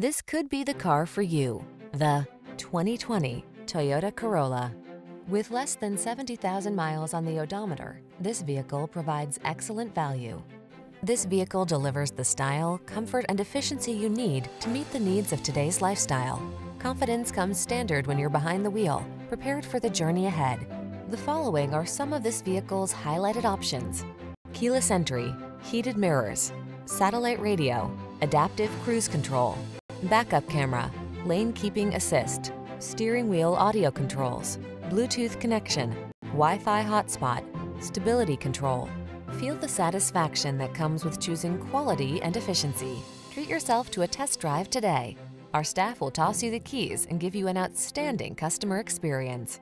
This could be the car for you. The 2020 Toyota Corolla. With less than 70,000 miles on the odometer, this vehicle provides excellent value. This vehicle delivers the style, comfort, and efficiency you need to meet the needs of today's lifestyle. Confidence comes standard when you're behind the wheel, prepared for the journey ahead. The following are some of this vehicle's highlighted options: keyless entry, heated mirrors, satellite radio, adaptive cruise control, backup camera, lane keeping assist, steering wheel audio controls, Bluetooth connection, Wi-Fi hotspot, stability control. Feel the satisfaction that comes with choosing quality and efficiency. Treat yourself to a test drive today. Our staff will toss you the keys and give you an outstanding customer experience.